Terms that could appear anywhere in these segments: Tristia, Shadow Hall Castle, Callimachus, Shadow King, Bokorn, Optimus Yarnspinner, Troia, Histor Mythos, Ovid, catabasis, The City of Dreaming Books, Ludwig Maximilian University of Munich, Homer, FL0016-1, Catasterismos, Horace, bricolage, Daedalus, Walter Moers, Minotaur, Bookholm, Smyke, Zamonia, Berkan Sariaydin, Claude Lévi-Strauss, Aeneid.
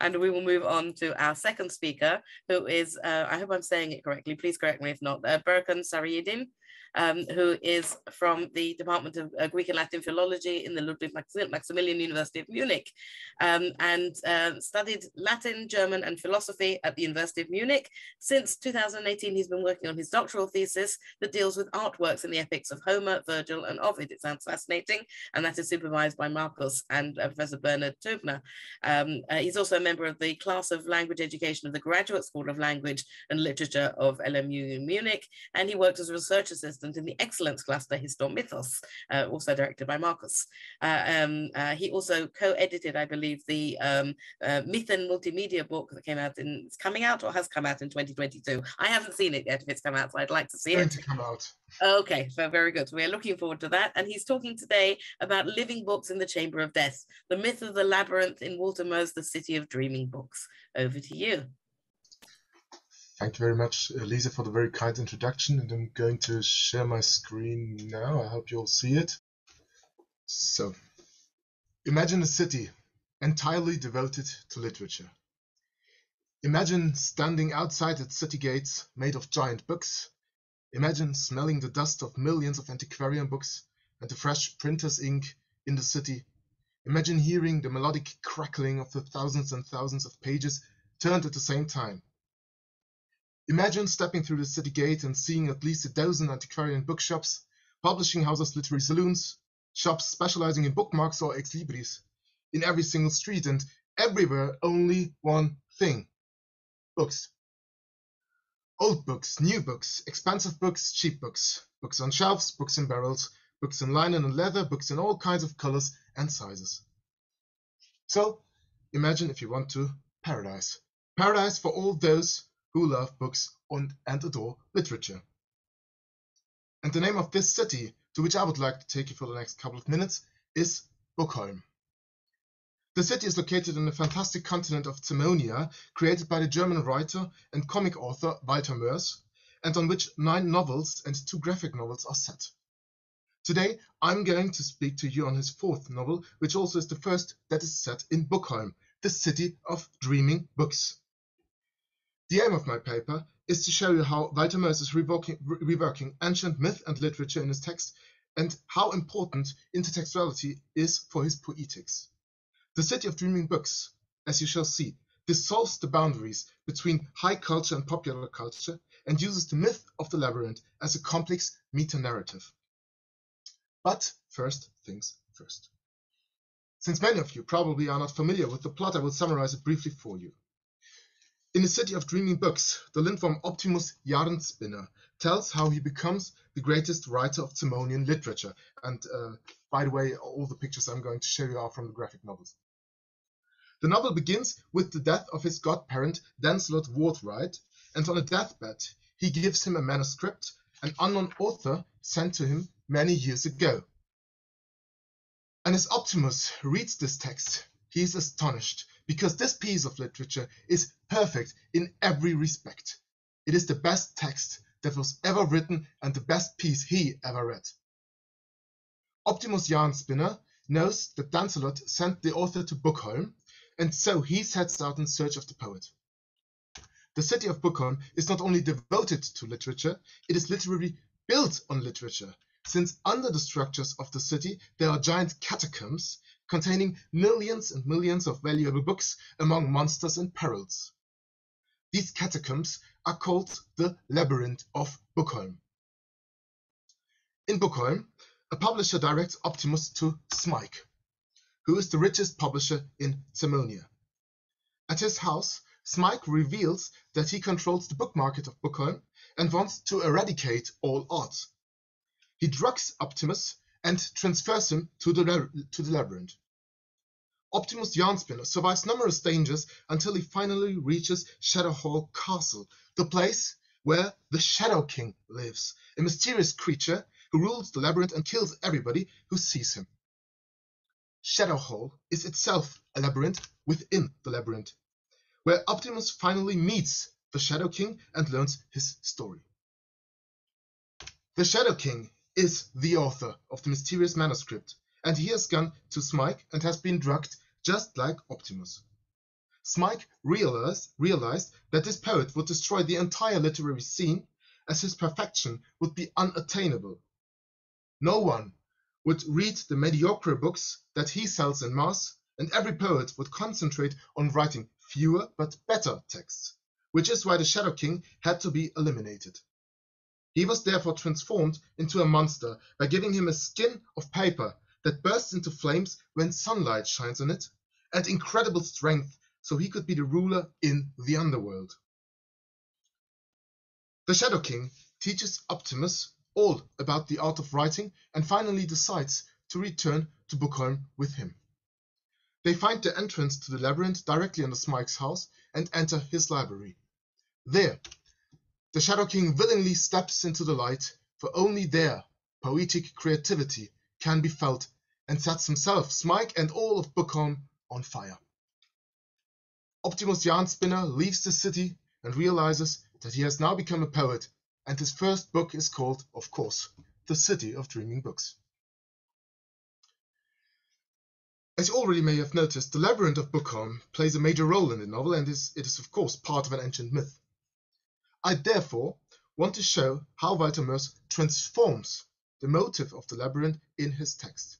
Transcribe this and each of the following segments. and we will move on to our second speaker, who is, I hope I'm saying it correctly, please correct me if not, Berkan Sariaydin, who is from the Department of Greek and Latin Philology in the Ludwig Maximilian University of Munich, and studied Latin, German, and philosophy at the University of Munich. Since 2018, he's been working on his doctoral thesis that deals with artworks in the epics of Homer, Virgil, and Ovid. It sounds fascinating, and that is supervised by Marcus and Professor Bernhard Tübner. He's also a member of the class of language education of the Graduate School of Language and Literature of LMU in Munich, and he worked as a research assistant in the excellence cluster Histor Mythos, also directed by Marcus. He also co-edited, I believe, the Mythen multimedia book that came out in, it's coming out or has come out in 2022. I haven't seen it yet. If it's come out, so I'd like to see it. It's going to come out. Okay, so very good. So we're looking forward to that. And he's talking today about living books in the Chamber of Death, the myth of the labyrinth in Walter Moers, the City of Dreaming Books. Over to you. Thank you very much, Lisa, for the very kind introduction, and I'm going to share my screen now. I hope you all see it. So, imagine a city entirely devoted to literature. Imagine standing outside its city gates made of giant books. Imagine smelling the dust of millions of antiquarian books and the fresh printer's ink in the city. Imagine hearing the melodic crackling of the thousands and thousands of pages turned at the same time. Imagine stepping through the city gate and seeing at least a dozen antiquarian bookshops, publishing houses, literary saloons, shops specializing in bookmarks or ex libris, in every single street, and everywhere only one thing: books. Old books, new books, expensive books, cheap books, books on shelves, books in barrels, books in linen and leather, books in all kinds of colors and sizes. So, imagine, if you want to, paradise. Paradise for all those who love books and adore literature. And the name of this city, to which I would like to take you for the next couple of minutes, is Bookholm. The city is located in the fantastic continent of Zamonia, created by the German writer and comic author Walter Moers, and on which 9 novels and 2 graphic novels are set. Today, I'm going to speak to you on his 4th novel, which also is the first that is set in Bookholm, the city of dreaming books. The aim of my paper is to show you how Walter Moers is reworking ancient myth and literature in his text, and how important intertextuality is for his poetics. The city of dreaming books, as you shall see, dissolves the boundaries between high culture and popular culture, and uses the myth of the labyrinth as a complex meta-narrative. But first things first. Since many of you probably are not familiar with the plot, I will summarize it briefly for you. In the city of dreaming books, the Lindworm Optimus Yarnspinner tells how he becomes the greatest writer of Zamonian literature. And by the way, all the pictures I'm going to show you are from the graphic novels. The novel begins with the death of his godparent, Dancelot Wartwright, and on a deathbed, he gives him a manuscript an unknown author sent to him many years ago. And as Optimus reads this text, he is astonished, because this piece of literature is perfect in every respect. It is the best text that was ever written and the best piece he ever read. Optimus Yarnspinner knows that Dancelot sent the author to Bookholm, and so he sets out in search of the poet. The city of Bookholm is not only devoted to literature, it is literally built on literature, since under the structures of the city there are giant catacombs containing millions and millions of valuable books among monsters and perils. These catacombs are called the Labyrinth of Bookholm. In Bookholm, a publisher directs Optimus to Smyke, who is the richest publisher in Zamonia. At his house, Smyke reveals that he controls the book market of Bookholm and wants to eradicate all art. He drugs Optimus and transfers him to the labyrinth. Optimus Yarnspinner survives numerous dangers until he finally reaches Shadow Hall Castle, the place where the Shadow King lives, a mysterious creature who rules the labyrinth and kills everybody who sees him. Shadow Hall is itself a labyrinth within the labyrinth, where Optimus finally meets the Shadow King and learns his story. The Shadow King is the author of the mysterious manuscript, and he has gone to Smyke and has been drugged just like Optimus. Smyke realized that this poet would destroy the entire literary scene, as his perfection would be unattainable. No one would read the mediocre books that he sells en masse, and every poet would concentrate on writing fewer but better texts, which is why the Shadow King had to be eliminated. He was therefore transformed into a monster by giving him a skin of paper that bursts into flames when sunlight shines on it, and incredible strength, so he could be the ruler in the underworld. The Shadow King teaches Optimus all about the art of writing and finally decides to return to Bookholm with him. They find the entrance to the labyrinth directly under Smyke's house and enter his library. There, the Shadow King willingly steps into the light, for only there poetic creativity can be felt, and sets himself, Smyke, and all of Bookholm on fire. Optimus Yarnspinner leaves the city and realizes that he has now become a poet, and his first book is called, of course, The City of Dreaming Books. As you already may have noticed, the labyrinth of Bookholm plays a major role in the novel, and it is of course part of an ancient myth. I therefore want to show how Walter Moers transforms the motive of the labyrinth in his text.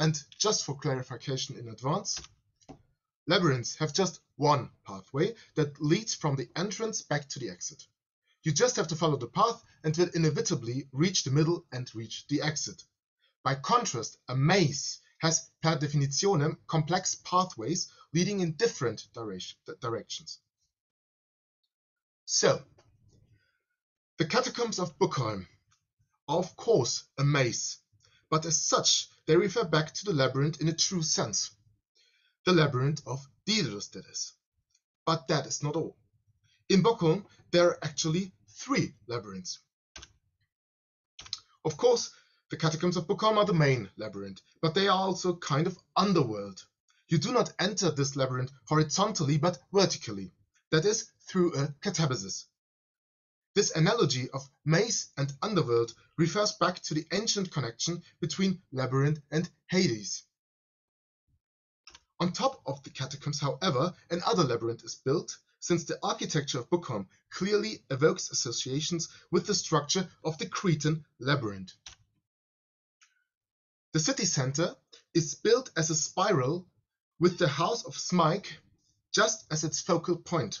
And just for clarification in advance, labyrinths have just one pathway that leads from the entrance back to the exit. You just have to follow the path and will inevitably reach the middle and reach the exit. By contrast, a maze has per definitionem complex pathways leading in different directions. So, the catacombs of Bookholm are of course a maze, but as such they refer back to the labyrinth in a true sense. The labyrinth of Daedalus, that is. But that is not all. In Bookholm there are actually three labyrinths. Of course, the catacombs of Bookholm are the main labyrinth, but they are also kind of underworld. You do not enter this labyrinth horizontally, but vertically, that is, through a catabasis. This analogy of maze and underworld refers back to the ancient connection between labyrinth and Hades. On top of the catacombs, however, another labyrinth is built, since the architecture of Bookholm clearly evokes associations with the structure of the Cretan labyrinth. The city center is built as a spiral with the house of Smyke just as its focal point.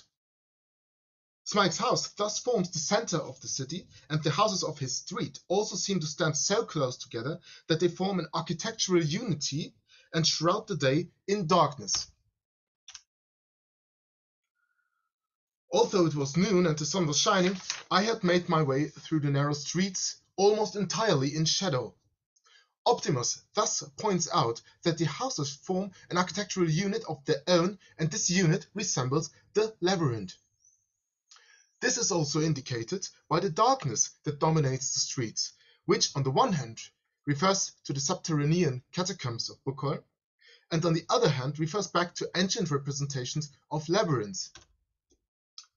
Smyke's house thus forms the center of the city, and the houses of his street also seem to stand so close together that they form an architectural unity and shroud the day in darkness. Although it was noon and the sun was shining, I had made my way through the narrow streets almost entirely in shadow. Optimus thus points out that the houses form an architectural unit of their own, and this unit resembles the labyrinth. This is also indicated by the darkness that dominates the streets, which on the one hand refers to the subterranean catacombs of Bookholm, and on the other hand refers back to ancient representations of labyrinths.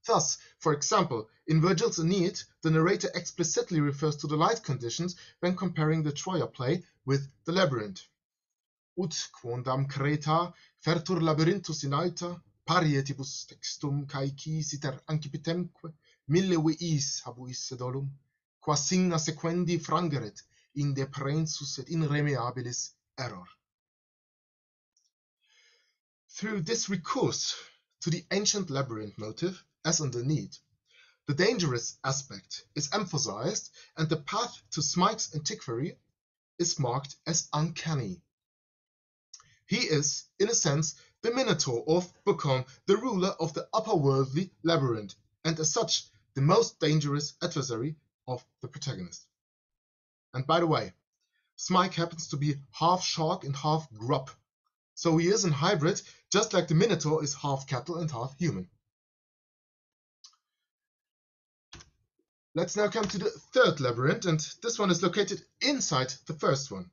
Thus, for example, in Virgil's Aeneid, the narrator explicitly refers to the light conditions when comparing the Troia play with the labyrinth. Ut quondam Creta fertur labyrinthus in alta, parietibus textum caeci siter ancipitemque, milleveis habuisse dolum, qua signa sequendi frangeret, in deprensus et irremeabilis error. Through this recourse to the ancient labyrinth motive, as in the need, the dangerous aspect is emphasized, and the path to Smyke's antiquary is marked as uncanny. He is, in a sense, the Minotaur of Bookholm, the ruler of the upperworldly labyrinth, and as such, the most dangerous adversary of the protagonist. And by the way, Smyke happens to be half shark and half grub, so he is a hybrid, just like the Minotaur is half cattle and half human. Let's now come to the third labyrinth, and this one is located inside the first one.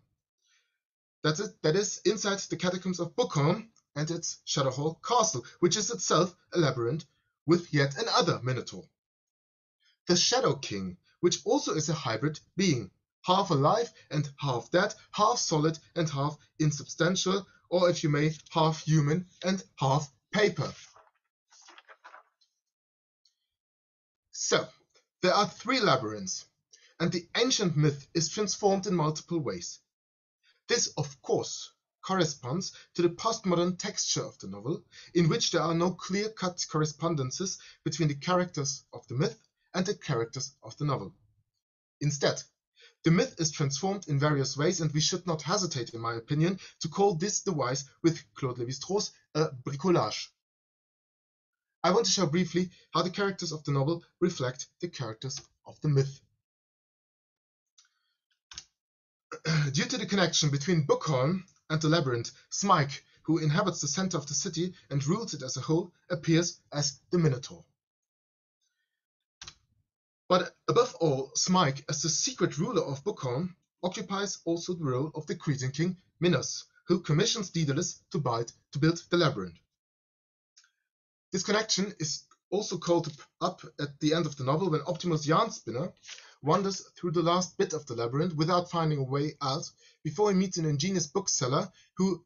That's it, that is, inside the catacombs of Bookholm and its Shadow Hall Castle, which is itself a labyrinth with yet another Minotaur. The Shadow King, which also is a hybrid being, half alive and half dead, half solid and half insubstantial, or if you may, half human and half paper, So, there are three labyrinths, and the ancient myth is transformed in multiple ways. This, of course, corresponds to the postmodern texture of the novel, in which there are no clear-cut correspondences between the characters of the myth and the characters of the novel. Instead, the myth is transformed in various ways, and we should not hesitate, in my opinion, to call this device with Claude Lévi-Strauss a bricolage. I want to show briefly how the characters of the novel reflect the characters of the myth. Due to the connection between Bookholm and the labyrinth, Smyke, who inhabits the center of the city and rules it as a whole, appears as the Minotaur. But above all, Smyke, as the secret ruler of Bookholm, occupies also the role of the Cretan king Minos, who commissions Daedalus to build the labyrinth. This connection is also called up at the end of the novel when Optimus Yarnspinner wanders through the last bit of the labyrinth without finding a way out before he meets an ingenious bookseller who,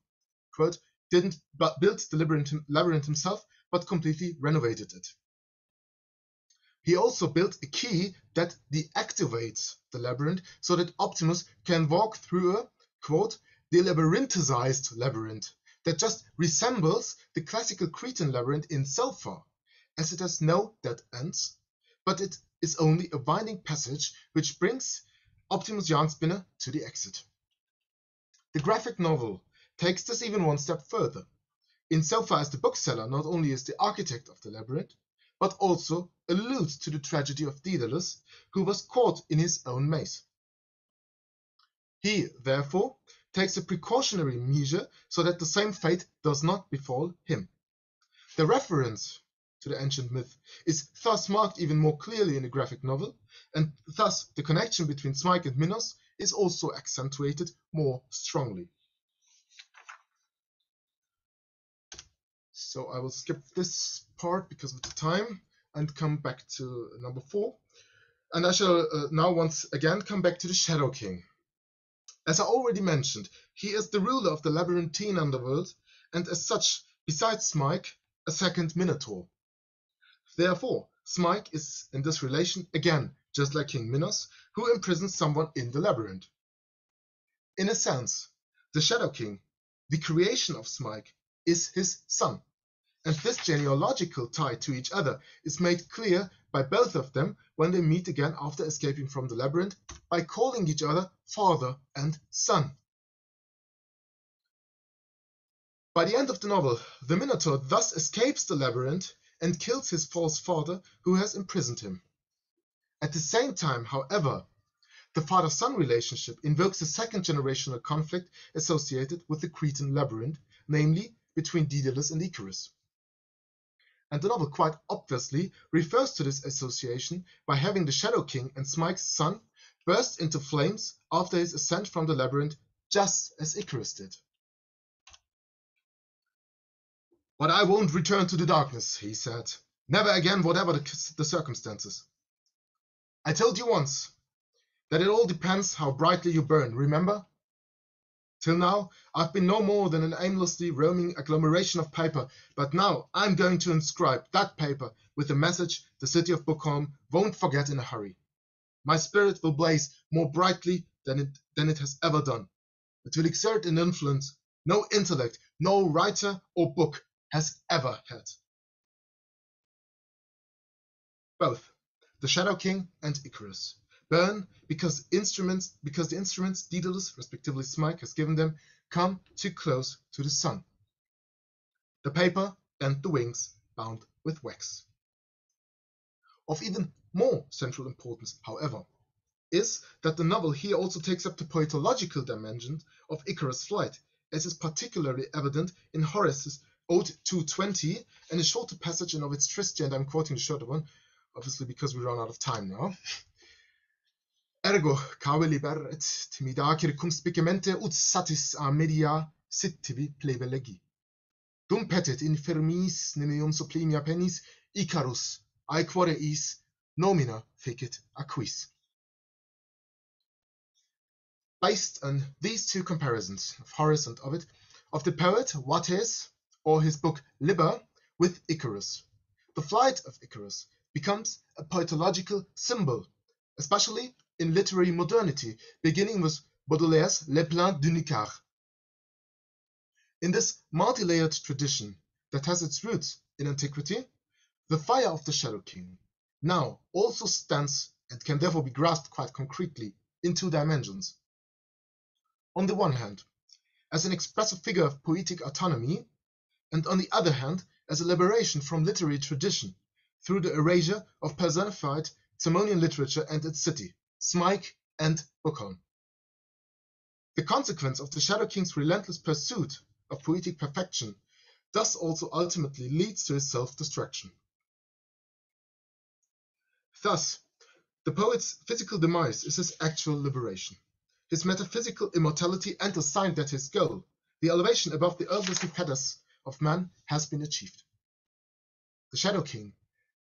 quote, didn't build the labyrinth himself, but completely renovated it. He also built a key that deactivates the labyrinth so that Optimus can walk through a, quote, delabyrinthized labyrinth that just resembles the classical Cretan labyrinth in so far as it has no dead ends, but it is only a winding passage which brings Optimus Yarnspinner to the exit. The graphic novel takes this even one step further, insofar as the bookseller not only is the architect of the labyrinth, but also alludes to the tragedy of Daedalus, who was caught in his own maze. He, therefore, takes a precautionary measure so that the same fate does not befall him. The reference to the ancient myth is thus marked even more clearly in the graphic novel, and thus the connection between Smyke and Minos is also accentuated more strongly. So I will skip this part because of the time and come back to number 4. And I shall now once again come back to the Shadow King. As I already mentioned, he is the ruler of the labyrinthine underworld, and as such, besides Smyke, a second Minotaur. Therefore, Smyke is in this relation again, just like King Minos, who imprisons someone in the labyrinth. In a sense, the Shadow King, the creation of Smyke, is his son, and this genealogical tie to each other is made clear by both of them when they meet again after escaping from the labyrinth by calling each other father and son. By the end of the novel, the Minotaur thus escapes the labyrinth and kills his false father who has imprisoned him. At the same time, however, the father-son relationship invokes a second generational conflict associated with the Cretan labyrinth, namely between Daedalus and Icarus. And the novel quite obviously refers to this association by having the Shadow King and Smyke's son burst into flames after his ascent from the labyrinth, just as Icarus did. "But I won't return to the darkness," he said. "Never again, whatever the circumstances. I told you once that it all depends how brightly you burn, remember? Till now, I've been no more than an aimlessly roaming agglomeration of paper, but now I'm going to inscribe that paper with the message the city of Bookholm won't forget in a hurry. My spirit will blaze more brightly than it has ever done. It will exert an influence no intellect, no writer or book has ever had." Both the Shadow King and Icarus burn because the instruments Daedalus, respectively Smyke, has given them come too close to the sun. The paper and the wings bound with wax. Of even more central importance, however, is that the novel here also takes up the poetological dimension of Icarus' flight, as is particularly evident in Horace's Ode 220 and a shorter passage in Ovid's Tristia, and I'm quoting the shorter one, obviously because we run out of time now. "Ergo, cave liber et timida circumspicemente ut satis a media sittivi plebe legi. Dum petit infermis nimium sublimia penis Icarus, aequore is nomina fecit aquis." Based on these two comparisons of Horace and Ovid, of the poet Wates, or his book Liber, with Icarus, the flight of Icarus becomes a poetological symbol, especially in literary modernity, beginning with Baudelaire's Les Plaintes de Nicard. In this multi-layered tradition that has its roots in antiquity, the fire of the Shadow King now also stands and can therefore be grasped quite concretely in two dimensions. On the one hand, as an expressive figure of poetic autonomy, and on the other hand, as a liberation from literary tradition through the erasure of personified Zamonian literature and its city, Smyke and Bokorn. The consequence of the Shadow King's relentless pursuit of poetic perfection thus also ultimately leads to his self-destruction. Thus, the poet's physical demise is his actual liberation, his metaphysical immortality, and a sign that his goal, the elevation above the earthly pedest of man, has been achieved. The Shadow King,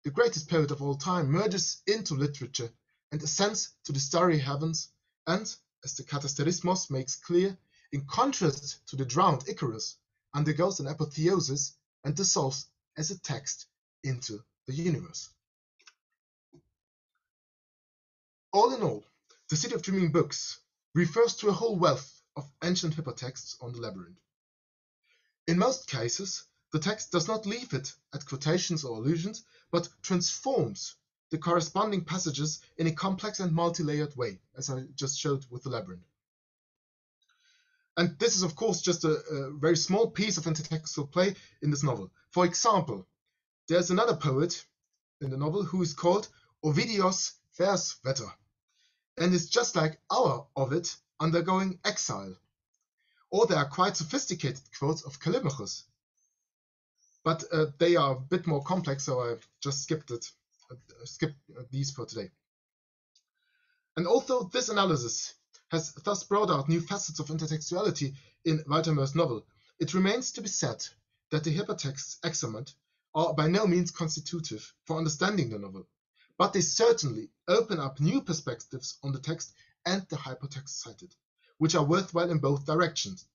the greatest poet of all time, merges into literature and ascends to the starry heavens, and, as the Catasterismos makes clear, in contrast to the drowned Icarus, undergoes an apotheosis and dissolves as a text into the universe. All in all, the City of Dreaming Books refers to a whole wealth of ancient hypertexts on the labyrinth. In most cases, the text does not leave it at quotations or allusions, but transforms the corresponding passages in a complex and multi-layered way, as I just showed with the labyrinth. And this is, of course, just a very small piece of intertextual play in this novel. For example, there's another poet in the novel who is called Ovidios Versvetter, and is just like our Ovid undergoing exile. Or there are quite sophisticated quotes of Callimachus, but they are a bit more complex, so I just skipped these for today. And although this analysis has thus brought out new facets of intertextuality in Walter Moers' novel, it remains to be said that the hypertexts examined are by no means constitutive for understanding the novel, but they certainly open up new perspectives on the text and the hypertext cited, which are worthwhile in both directions.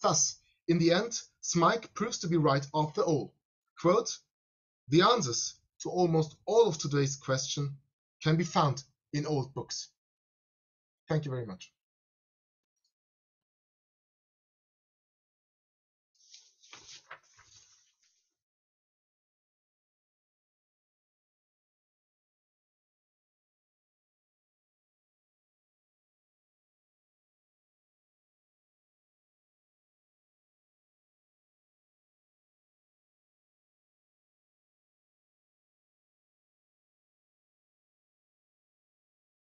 Thus, in the end, Smyke proves to be right after all. Quote, "The answers to almost all of today's question can be found in old books." Thank you very much.